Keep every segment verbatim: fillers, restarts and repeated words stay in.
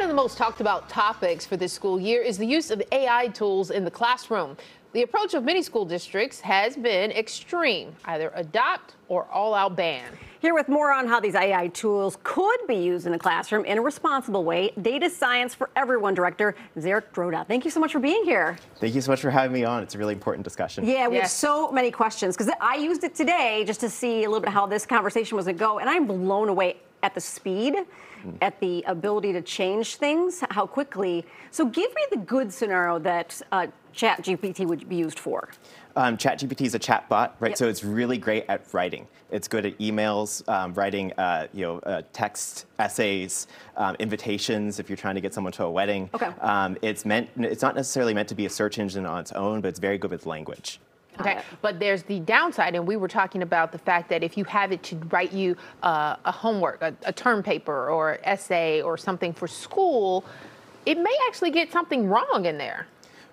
One of the most talked about topics for this school year is the use of A I tools in the classroom. The approach of many school districts has been extreme, either adopt or all-out ban. Here with more on how these A I tools could be used in the classroom in a responsible way, Data Science for Everyone Director Zarek Droda. Thank you so much for being here. Thank you so much for having me on. It's a really important discussion. Yeah, we yes. have so many questions, because I used it today just to see a little bit how this conversation was going to go, and I'm blown away at the speed, mm. at the ability to change things, how quickly. So give me the good scenario that uh, ChatGPT would be used for. Um, ChatGPT is a chat bot, right? Yep. So it's really great at writing. It's good at emails, um, writing, uh, you know, uh, text, essays, um, invitations. If you're trying to get someone to a wedding, okay. um, it's meant. It's not necessarily meant to be a search engine on its own, but it's very good with language. Okay, but there's the downside, and we were talking about the fact that if you have it to write you uh, a homework, a, a term paper or essay or something for school, it may actually get something wrong in there.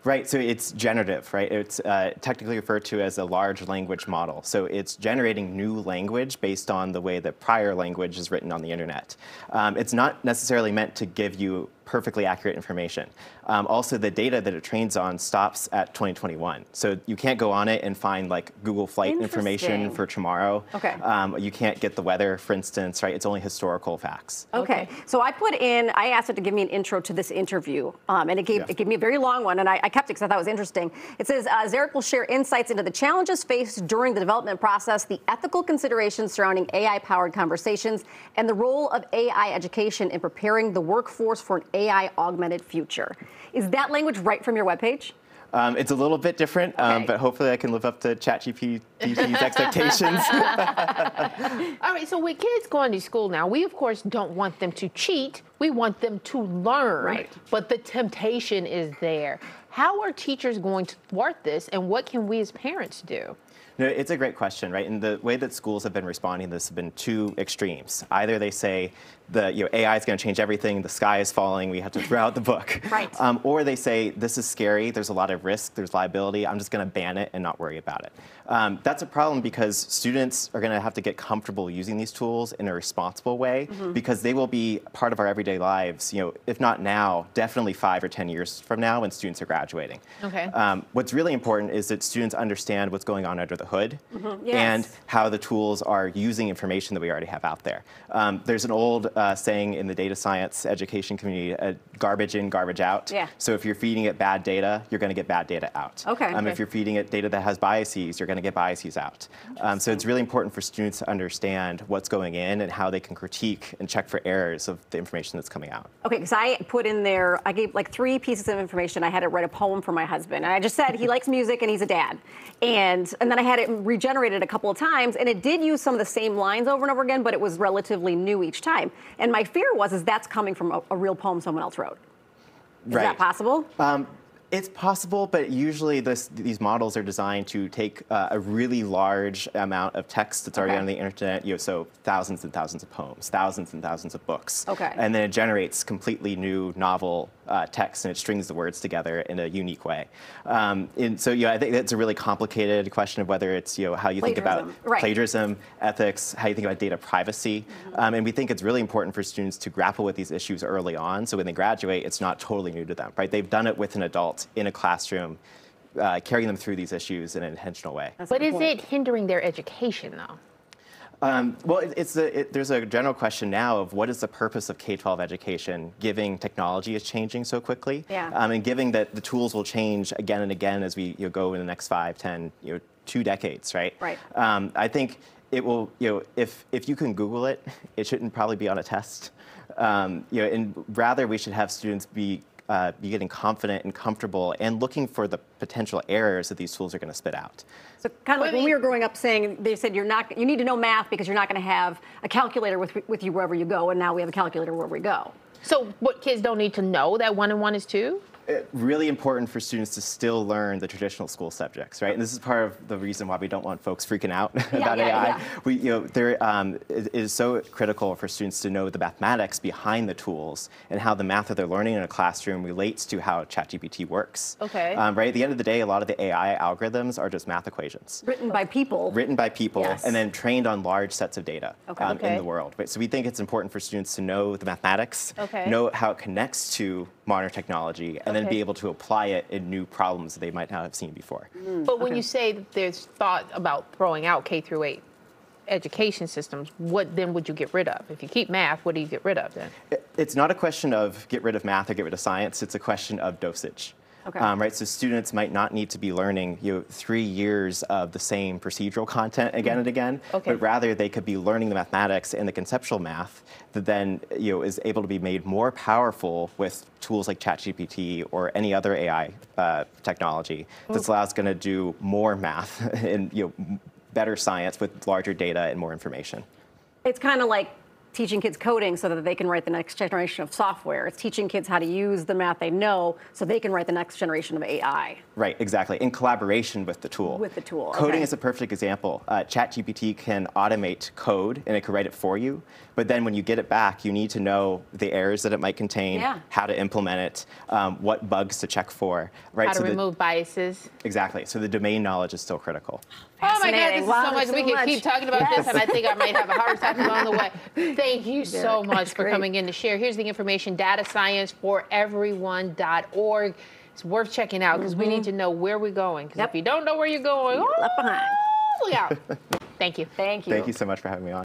Right, so it's generative, right? It's uh, technically referred to as a large language model. So it's generating new language based on the way that prior language is written on the internet. Um, it's not necessarily meant to give you perfectly accurate information. Um, also, the data that it trains on stops at twenty twenty-one. So you can't go on it and find like Google flight information for tomorrow. Okay. Um, you can't get the weather, for instance, right? It's only historical facts. Okay. okay. So I put in, I asked it to give me an intro to this interview, um, and it gave, yeah. it gave me a very long one, and I, I kept it because I thought it was interesting. It says, uh, Zarek will share insights into the challenges faced during the development process, the ethical considerations surrounding A I-powered conversations, and the role of A I education in preparing the workforce for an A I-augmented future. Is that language right from your webpage? Um, it's a little bit different, okay. um, but hopefully I can live up to ChatGPT's expectations. All right, so with kids going to school now, we of course don't want them to cheat. We want them to learn, right. but the temptation is there. How are teachers going to thwart this, and what can we as parents do? No, it's a great question, right? And the way that schools have been responding to this have been two extremes. Either they say the you know, A I is going to change everything, the sky is falling, we have to throw out the book. Right. Um, or they say, this is scary, there's a lot of risk, there's liability, I'm just going to ban it and not worry about it. Um, that's a problem because students are going to have to get comfortable using these tools in a responsible way mm-hmm. because they will be part of our everyday lives, you know, if not now, definitely five or ten years from now when students are graduating. Okay. Um, what's really important is that students understand what's going on under the hood mm-hmm. yes. and how the tools are using information that we already have out there. Um, there's an old uh, saying in the data science education community, uh, garbage in, garbage out. Yeah. So if you're feeding it bad data, you're going to get bad data out. Okay. Um, okay. If you're feeding it data that has biases, you're going to get biases out. Um, so it's really important for students to understand what's going in and how they can critique and check for errors of the information that's coming out. Okay, because I put in there, I gave like three pieces of information. I had it write a poem for my husband, and I just said he likes music and he's a dad. And, and then I had it regenerated a couple of times, and it did use some of the same lines over and over again, but it was relatively new each time. And my fear was is that's coming from a, a real poem someone else wrote. Is right. that possible? Um, It's possible, but usually this, these models are designed to take uh, a really large amount of text that's already okay. on the internet, you know, so thousands and thousands of poems, thousands and thousands of books, okay. and then it generates completely new novel uh, text, and it strings the words together in a unique way. Um, and so, you know, I think that's a really complicated question of whether it's, you know, how you plagiarism. think about right. plagiarism, ethics, how you think about data privacy, mm-hmm. um, and we think it's really important for students to grapple with these issues early on, so when they graduate, it's not totally new to them, right? They've done it with an adult in a classroom, uh, carrying them through these issues in an intentional way. That's but is it hindering their education, though? Um, well, it, it's a, it, there's a general question now of what is the purpose of K twelve education, given technology is changing so quickly, yeah. um, and given that the tools will change again and again as we you know, go in the next five, ten, you know, two decades, right? Right. Um, I think it will, you know, if if you can Google it, it shouldn't probably be on a test. Um, you know, and rather we should have students be. Uh, be getting confident and comfortable and looking for the potential errors that these tools are going to spit out. So kind of like when we were growing up saying, they said you're not, you need to know math because you're not going to have a calculator with, with you wherever you go, and now we have a calculator wherever we go. So what kids don't need to know that one and one is two? really important for students to still learn the traditional school subjects, right? And this is part of the reason why we don't want folks freaking out yeah, about yeah, A I. Yeah. We, you know, there, um, it, it is so critical for students to know the mathematics behind the tools and how the math that they're learning in a classroom relates to how ChatGPT works. Okay. Um, right. At the end of the day, a lot of the A I algorithms are just math equations written by people. Written by people, yes. And then trained on large sets of data okay. Um, okay. in the world. Right? So we think it's important for students to know the mathematics, okay. know how it connects to modern technology, and okay. then be able to apply it in new problems that they might not have seen before. Mm. But when okay. you say that there's thought about throwing out K through eight education systems, what then would you get rid of? If you keep math, what do you get rid of then? It, it's not a question of get rid of math or get rid of science. It's a question of dosage. Okay. Um, right, so students might not need to be learning you know, three years of the same procedural content again and again, okay. but rather they could be learning the mathematics and the conceptual math that then you know, is able to be made more powerful with tools like ChatGPT or any other A I uh, technology that's allows going to do more math and you know, better science with larger data and more information. It's kind of like teaching kids coding so that they can write the next generation of software. It's teaching kids how to use the math they know so they can write the next generation of A I. Right, exactly, in collaboration with the tool. With the tool, Coding okay. is a perfect example. Uh, ChatGPT can automate code and it can write it for you, but then when you get it back, you need to know the errors that it might contain, yeah. how to implement it, um, what bugs to check for. Right? How to so remove the, biases. Exactly, so the domain knowledge is still critical. Oh my God, this is wow, so much. So we can much. keep talking about yes. this, and I think I might have a hard time along the way. Thank you Derek, so much for great. coming in to share. Here's the information, data science for everyone dot org. It's worth checking out because mm-hmm. we need to know where we're going. Because yep. if you don't know where you're going, you're oh, left behind. Look out. Thank you. Thank you. Thank you so much for having me on.